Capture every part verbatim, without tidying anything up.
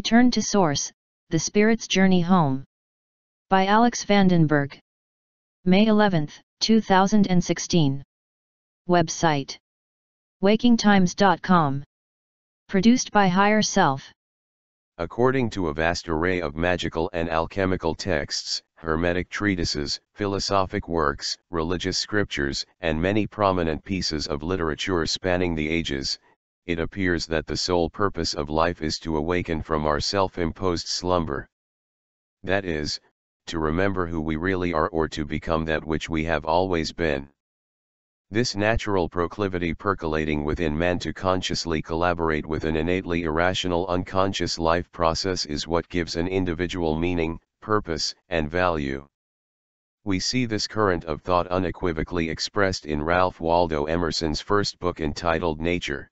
Return to Source, The Spirit's Journey Home. By Alex Vandenberg. May eleventh, two thousand sixteen. Website: waking times dot com. Produced by Higher Self. According to a vast array of magical and alchemical texts, hermetic treatises, philosophic works, religious scriptures, and many prominent pieces of literature spanning the ages, it appears that the sole purpose of life is to awaken from our self-imposed slumber. That is, to remember who we really are, or to become that which we have always been. This natural proclivity percolating within man to consciously collaborate with an innately irrational unconscious life process is what gives an individual meaning, purpose, and value. We see this current of thought unequivocally expressed in Ralph Waldo Emerson's first book entitled Nature.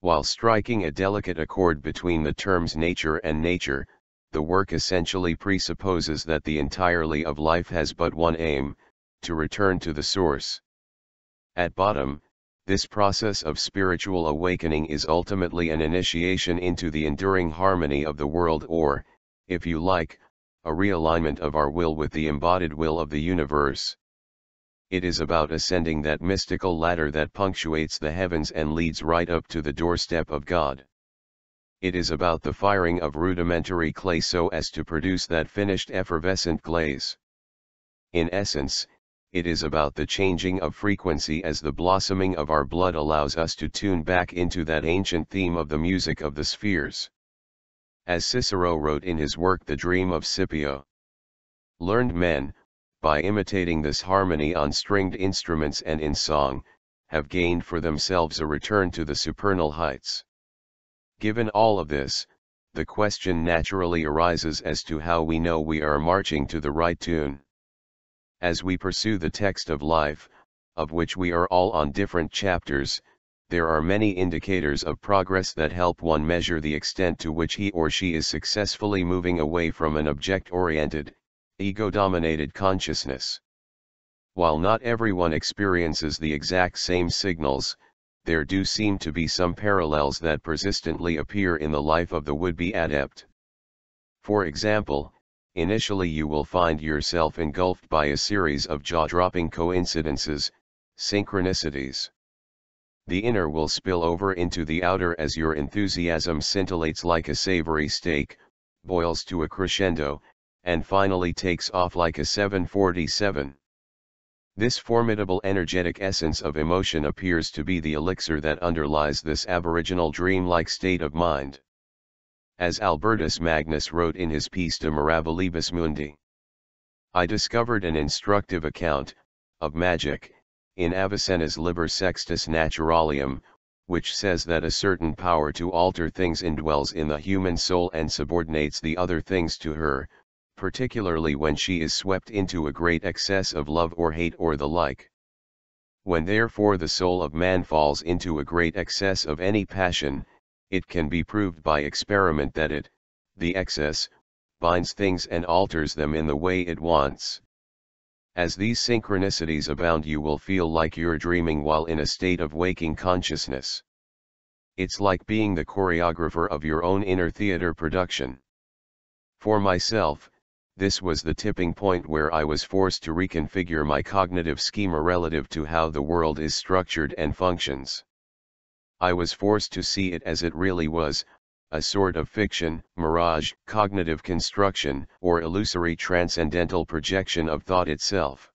While striking a delicate accord between the terms nature and nature, the work essentially presupposes that the entirety of life has but one aim: to return to the source. At bottom, this process of spiritual awakening is ultimately an initiation into the enduring harmony of the world, or, if you like, a realignment of our will with the embodied will of the universe. It is about ascending that mystical ladder that punctuates the heavens and leads right up to the doorstep of God. It is about the firing of rudimentary clay so as to produce that finished effervescent glaze. In essence, it is about the changing of frequency as the blossoming of our blood allows us to tune back into that ancient theme of the music of the spheres. As Cicero wrote in his work The Dream of Scipio, learned men, by imitating this harmony on stringed instruments and in song, have gained for themselves a return to the supernal heights. Given all of this, the question naturally arises as to how we know we are marching to the right tune. As we pursue the text of life, of which we are all on different chapters, there are many indicators of progress that help one measure the extent to which he or she is successfully moving away from an object-oriented, ego-dominated consciousness. While not everyone experiences the exact same signals, there do seem to be some parallels that persistently appear in the life of the would-be adept. For example, initially you will find yourself engulfed by a series of jaw-dropping coincidences, synchronicities. The inner will spill over into the outer as your enthusiasm scintillates like a savory steak, boils to a crescendo, and finally takes off like a seven forty-seven. This formidable energetic essence of emotion appears to be the elixir that underlies this aboriginal dreamlike state of mind. As Albertus Magnus wrote in his piece De Mirabilibus Mundi, I discovered an instructive account of magic in Avicenna's Liber Sextus Naturalium, which says that a certain power to alter things indwells in the human soul and subordinates the other things to her, particularly when she is swept into a great excess of love or hate or the like. When therefore the soul of man falls into a great excess of any passion, it can be proved by experiment that it, the excess, binds things and alters them in the way it wants. As these synchronicities abound, you will feel like you're dreaming while in a state of waking consciousness. It's like being the choreographer of your own inner theater production. For myself, this was the tipping point where I was forced to reconfigure my cognitive schema relative to how the world is structured and functions. I was forced to see it as it really was, a sort of fiction, mirage, cognitive construction, or illusory transcendental projection of thought itself.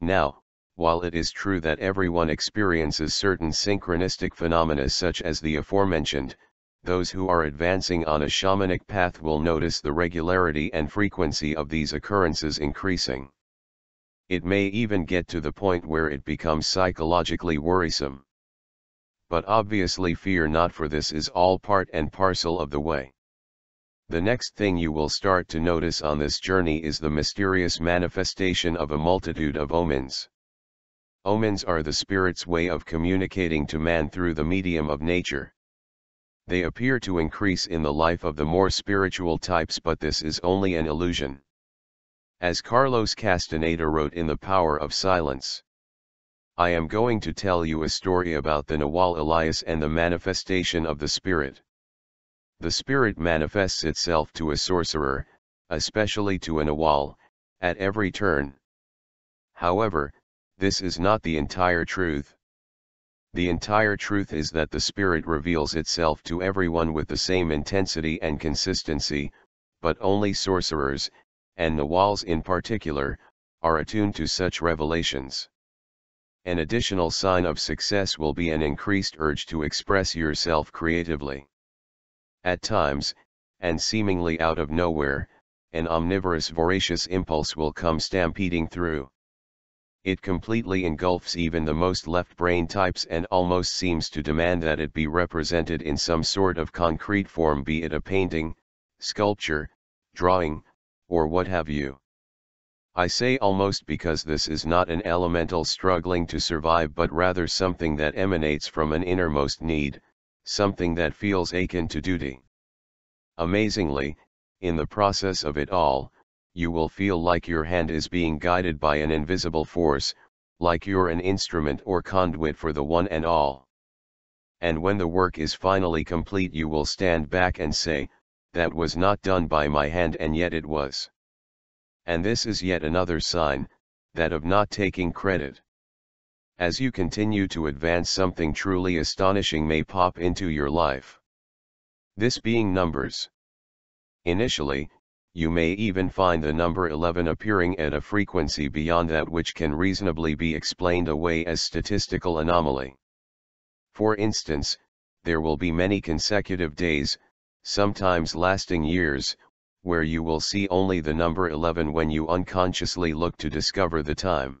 Now, while it is true that everyone experiences certain synchronistic phenomena such as the aforementioned, those who are advancing on a shamanic path will notice the regularity and frequency of these occurrences increasing. It may even get to the point where it becomes psychologically worrisome. But obviously fear not, for this is all part and parcel of the way. The next thing you will start to notice on this journey is the mysterious manifestation of a multitude of omens. Omens are the spirit's way of communicating to man through the medium of nature. They appear to increase in the life of the more spiritual types, but this is only an illusion. As Carlos Castaneda wrote in The Power of Silence, I am going to tell you a story about the Nawal Elias and the manifestation of the spirit. The spirit manifests itself to a sorcerer, especially to an Awol, at every turn. However, this is not the entire truth. The entire truth is that the spirit reveals itself to everyone with the same intensity and consistency, but only sorcerers, and Nahuals in particular, are attuned to such revelations. An additional sign of success will be an increased urge to express yourself creatively. At times, and seemingly out of nowhere, an omnivorous voracious impulse will come stampeding through. It completely engulfs even the most left-brain types and almost seems to demand that it be represented in some sort of concrete form, be it a painting, sculpture, drawing, or what have you. I say almost because this is not an elemental struggling to survive, but rather something that emanates from an innermost need, something that feels akin to duty. Amazingly, in the process of it all, you will feel like your hand is being guided by an invisible force, like you're an instrument or conduit for the one and all. And when the work is finally complete, you will stand back and say, "That was not done by my hand, and yet it was." And this is yet another sign, that of not taking credit. As you continue to advance, something truly astonishing may pop into your life. This being numbers. Initially, you may even find the number eleven appearing at a frequency beyond that which can reasonably be explained away as statistical anomaly. For instance, there will be many consecutive days, sometimes lasting years, where you will see only the number eleven when you unconsciously look to discover the time.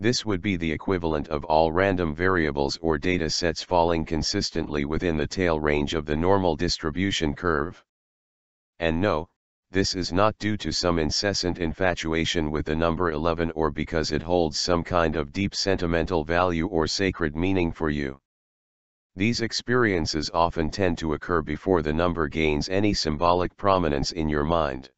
This would be the equivalent of all random variables or data sets falling consistently within the tail range of the normal distribution curve. And no, this is not due to some incessant infatuation with the number eleven or because it holds some kind of deep sentimental value or sacred meaning for you. These experiences often tend to occur before the number gains any symbolic prominence in your mind.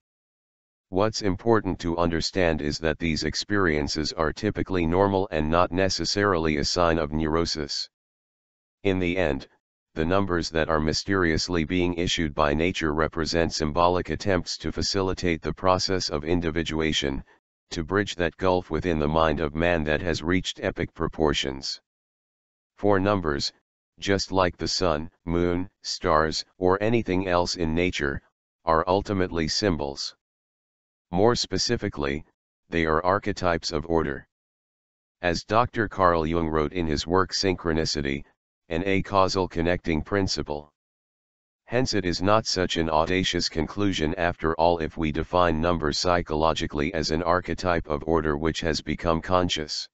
What's important to understand is that these experiences are typically normal and not necessarily a sign of neurosis. In the end, the numbers that are mysteriously being issued by nature represent symbolic attempts to facilitate the process of individuation, to bridge that gulf within the mind of man that has reached epic proportions. For numbers, just like the sun, moon, stars, or anything else in nature, are ultimately symbols. More specifically, they are archetypes of order. As Doctor Carl Jung wrote in his work Synchronicity, an a-causal connecting principle. Hence it is not such an audacious conclusion after all if we define number psychologically as an archetype of order which has become conscious.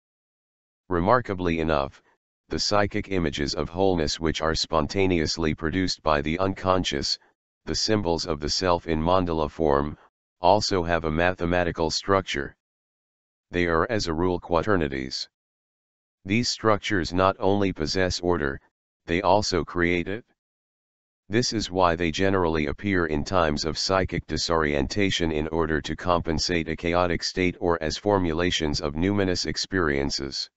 Remarkably enough, the psychic images of wholeness which are spontaneously produced by the unconscious, the symbols of the self in mandala form, also have a mathematical structure. They are as a rule quaternities. These structures not only possess order, they also create it. This is why they generally appear in times of psychic disorientation in order to compensate a chaotic state or as formulations of numinous experiences.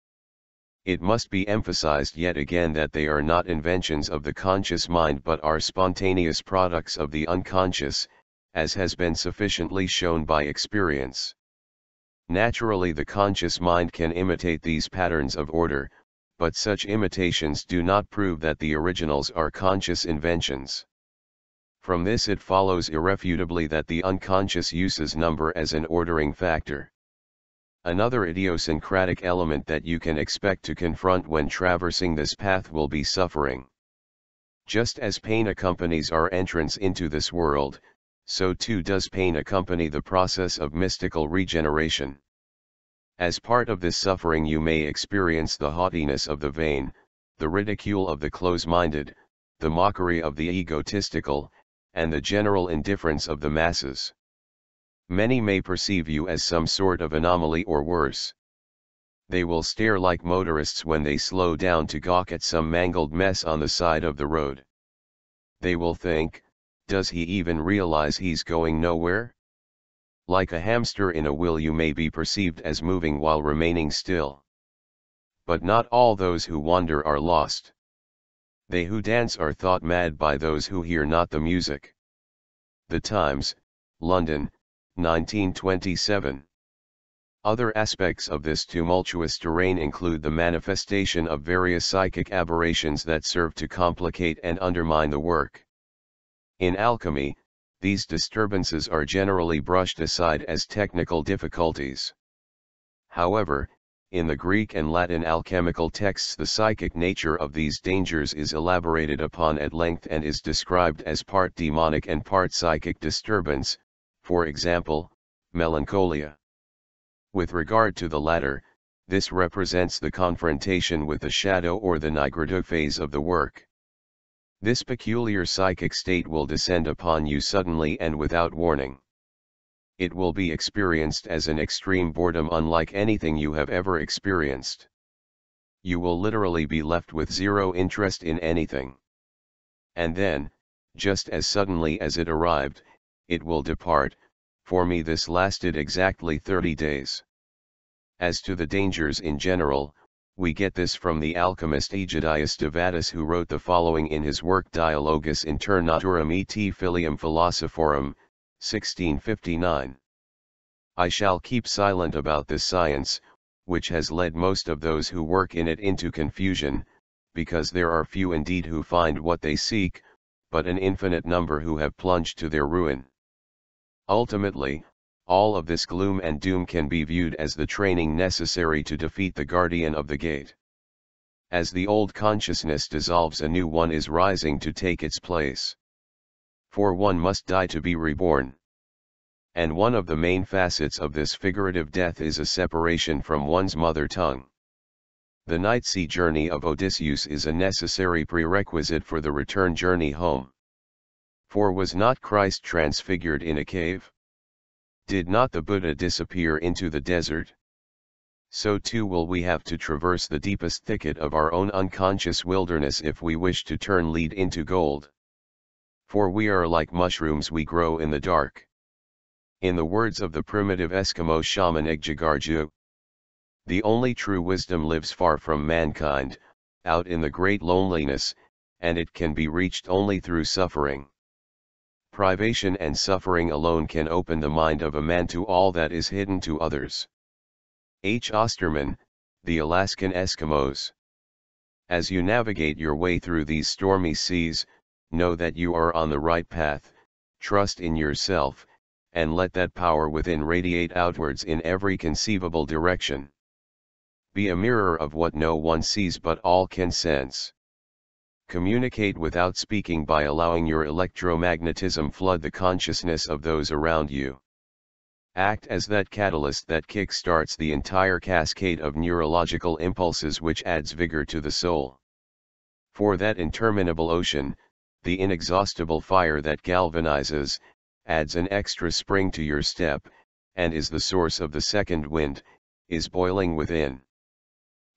It must be emphasized yet again that they are not inventions of the conscious mind but are spontaneous products of the unconscious, as has been sufficiently shown by experience. Naturally, the conscious mind can imitate these patterns of order, but such imitations do not prove that the originals are conscious inventions. From this it follows irrefutably that the unconscious uses number as an ordering factor. Another idiosyncratic element that you can expect to confront when traversing this path will be suffering. Just as pain accompanies our entrance into this world, so too does pain accompany the process of mystical regeneration. As part of this suffering you may experience the haughtiness of the vain, the ridicule of the close-minded, the mockery of the egotistical, and the general indifference of the masses. Many may perceive you as some sort of anomaly or worse. They will stare like motorists when they slow down to gawk at some mangled mess on the side of the road. They will think, "Does he even realize he's going nowhere?" Like a hamster in a wheel you may be perceived as moving while remaining still. But not all those who wander are lost. They who dance are thought mad by those who hear not the music. The Times, London, nineteen twenty-seven. Other aspects of this tumultuous terrain include the manifestation of various psychic aberrations that serve to complicate and undermine the work. In alchemy, these disturbances are generally brushed aside as technical difficulties. However, in the Greek and Latin alchemical texts, the psychic nature of these dangers is elaborated upon at length and is described as part demonic and part psychic disturbance, for example, melancholia. With regard to the latter, this represents the confrontation with the shadow or the nigrado phase of the work. This peculiar psychic state will descend upon you suddenly and without warning. It will be experienced as an extreme boredom unlike anything you have ever experienced. You will literally be left with zero interest in anything. And then, just as suddenly as it arrived, it will depart. For me this lasted exactly thirty days. As to the dangers in general, we get this from the alchemist Aegidius Devatis, who wrote the following in his work Dialogus Internaturum et Filium Philosophorum, sixteen fifty-nine. I shall keep silent about this science, which has led most of those who work in it into confusion, because there are few indeed who find what they seek, but an infinite number who have plunged to their ruin. Ultimately, all of this gloom and doom can be viewed as the training necessary to defeat the guardian of the gate. As the old consciousness dissolves, a new one is rising to take its place. For one must die to be reborn. And one of the main facets of this figurative death is a separation from one's mother tongue. The night sea journey of Odysseus is a necessary prerequisite for the return journey home. For was not Christ transfigured in a cave? Did not the Buddha disappear into the desert? So too will we have to traverse the deepest thicket of our own unconscious wilderness if we wish to turn lead into gold. For we are like mushrooms, we grow in the dark. In the words of the primitive Eskimo shaman Igjagarju, the only true wisdom lives far from mankind, out in the great loneliness, and it can be reached only through suffering. Privation and suffering alone can open the mind of a man to all that is hidden to others. H. Osterman, The Alaskan Eskimos. As you navigate your way through these stormy seas, know that you are on the right path, trust in yourself, and let that power within radiate outwards in every conceivable direction. Be a mirror of what no one sees but all can sense. Communicate without speaking by allowing your electromagnetism flood the consciousness of those around you. Act as that catalyst that kick-starts the entire cascade of neurological impulses which adds vigor to the soul. For that interminable ocean, the inexhaustible fire that galvanizes, adds an extra spring to your step, and is the source of the second wind, is boiling within.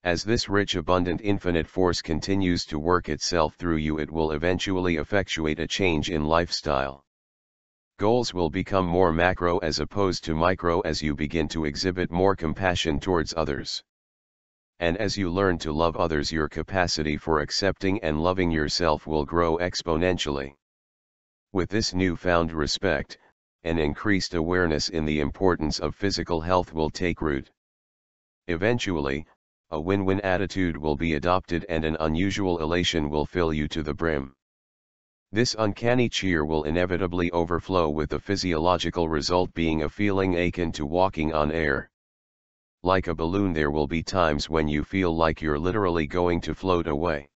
As this rich abundant infinite force continues to work itself through you, it will eventually effectuate a change in lifestyle. Goals will become more macro as opposed to micro as you begin to exhibit more compassion towards others. And as you learn to love others, your capacity for accepting and loving yourself will grow exponentially. With this newfound respect, an increased awareness in the importance of physical health will take root. Eventually, a win-win attitude will be adopted and an unusual elation will fill you to the brim. This uncanny cheer will inevitably overflow, with the physiological result being a feeling akin to walking on air. Like a balloon, there will be times when you feel like you're literally going to float away.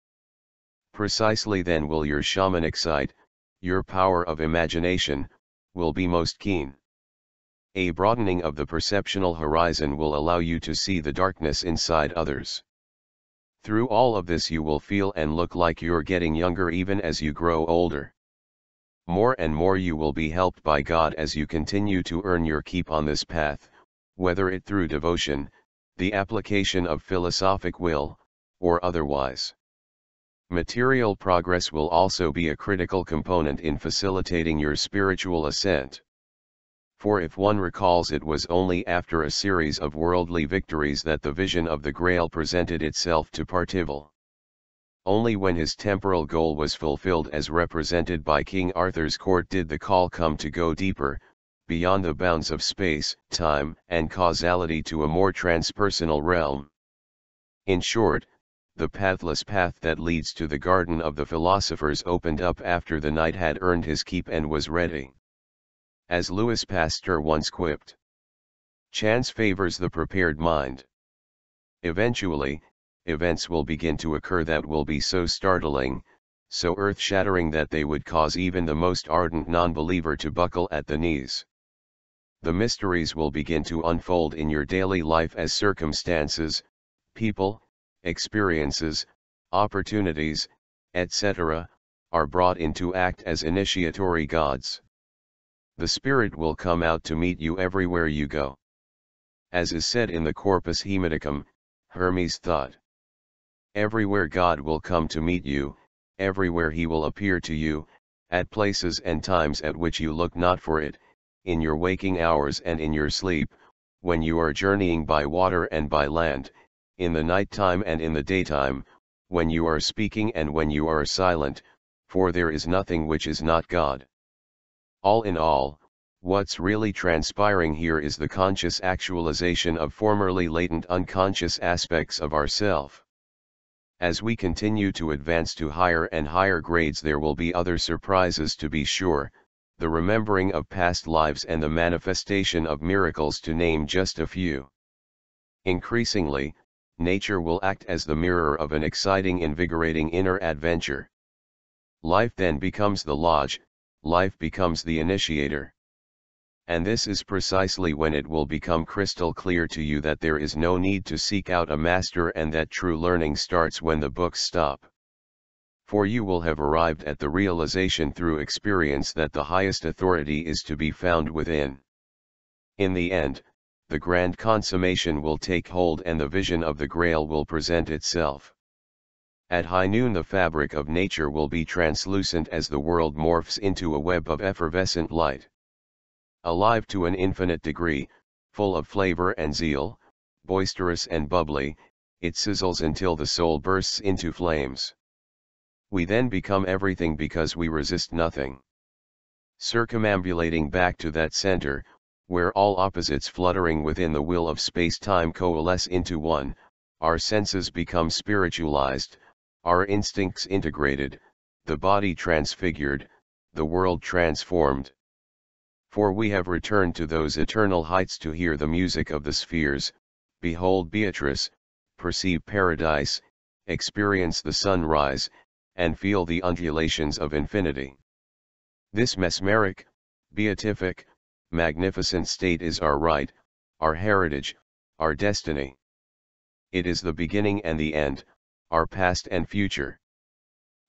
Precisely then will your shamanic sight, your power of imagination, will be most keen. A broadening of the perceptual horizon will allow you to see the darkness inside others. Through all of this you will feel and look like you're getting younger even as you grow older. More and more you will be helped by God as you continue to earn your keep on this path, whether it through devotion, the application of philosophic will, or otherwise. Material progress will also be a critical component in facilitating your spiritual ascent. For if one recalls, it was only after a series of worldly victories that the vision of the Grail presented itself to Partival. Only when his temporal goal was fulfilled as represented by King Arthur's court did the call come to go deeper, beyond the bounds of space, time, and causality to a more transpersonal realm. In short, the pathless path that leads to the garden of the philosophers opened up after the knight had earned his keep and was ready. As Louis Pasteur once quipped, "Chance favors the prepared mind." Eventually, events will begin to occur that will be so startling, so earth-shattering that they would cause even the most ardent non-believer to buckle at the knees. The mysteries will begin to unfold in your daily life as circumstances, people, experiences, opportunities, et cetera, are brought into act as initiatory gods. The Spirit will come out to meet you everywhere you go. As is said in the Corpus Hermeticum, Hermes thought, everywhere God will come to meet you, everywhere he will appear to you, at places and times at which you look not for it, in your waking hours and in your sleep, when you are journeying by water and by land, in the nighttime and in the daytime, when you are speaking and when you are silent, for there is nothing which is not God. All in all, what's really transpiring here is the conscious actualization of formerly latent unconscious aspects of ourself. As we continue to advance to higher and higher grades, there will be other surprises to be sure, the remembering of past lives and the manifestation of miracles, to name just a few. Increasingly, nature will act as the mirror of an exciting, invigorating inner adventure. Life then becomes the lodge, life becomes the initiator. And this is precisely when it will become crystal clear to you that there is no need to seek out a master and that true learning starts when the books stop. For you will have arrived at the realization through experience that the highest authority is to be found within. In the end, the grand consummation will take hold and the vision of the Grail will present itself. At high noon the fabric of nature will be translucent as the world morphs into a web of effervescent light. Alive to an infinite degree, full of flavor and zeal, boisterous and bubbly, it sizzles until the soul bursts into flames. We then become everything because we resist nothing. Circumambulating back to that center, where all opposites fluttering within the will of space-time coalesce into one, our senses become spiritualized, our instincts integrated, the body transfigured, the world transformed. For we have returned to those eternal heights to hear the music of the spheres, behold Beatrice, perceive paradise, experience the sunrise, and feel the undulations of infinity. This mesmeric, beatific, magnificent state is our right, our heritage, our destiny. It is the beginning and the end, our past and future.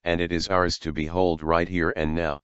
And it is ours to behold right here and now.